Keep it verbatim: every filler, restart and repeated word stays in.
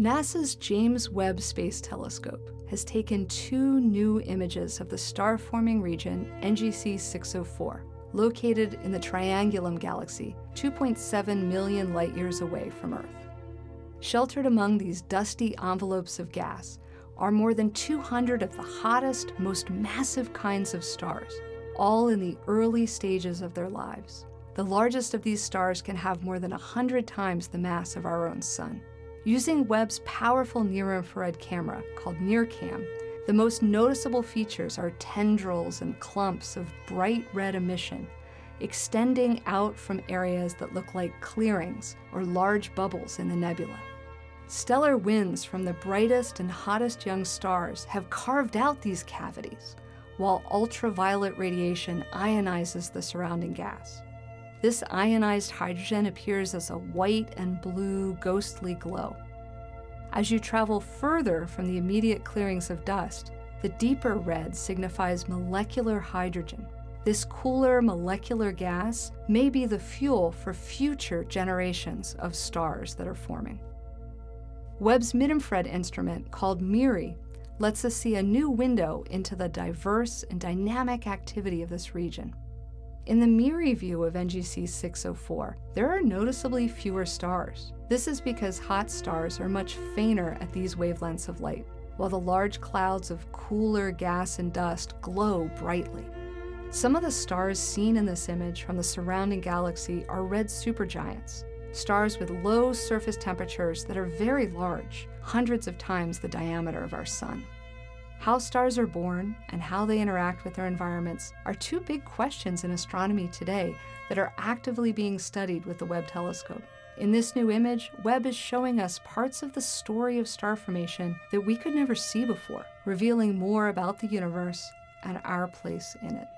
NASA's James Webb Space Telescope has taken two new images of the star-forming region N G C six oh four, located in the Triangulum Galaxy, two point seven million light-years away from Earth. Sheltered among these dusty envelopes of gas are more than two hundred of the hottest, most massive kinds of stars, all in the early stages of their lives. The largest of these stars can have more than one hundred times the mass of our own sun. Using Webb's powerful near-infrared camera, called NIRCam, the most noticeable features are tendrils and clumps of bright red emission, extending out from areas that look like clearings or large bubbles in the nebula. Stellar winds from the brightest and hottest young stars have carved out these cavities, while ultraviolet radiation ionizes the surrounding gas. This ionized hydrogen appears as a white and blue ghostly glow. As you travel further from the immediate clearings of dust, the deeper red signifies molecular hydrogen. This cooler molecular gas may be the fuel for future generations of stars that are forming. Webb's mid-infrared instrument, called MIRI, lets us see a new window into the diverse and dynamic activity of this region. In the MIRI view of N G C six oh four, there are noticeably fewer stars. This is because hot stars are much fainter at these wavelengths of light, while the large clouds of cooler gas and dust glow brightly. Some of the stars seen in this image from the surrounding galaxy are red supergiants, stars with low surface temperatures that are very large, hundreds of times the diameter of our sun. How stars are born and how they interact with their environments are two big questions in astronomy today that are actively being studied with the Webb telescope. In this new image, Webb is showing us parts of the story of star formation that we could never see before, revealing more about the universe and our place in it.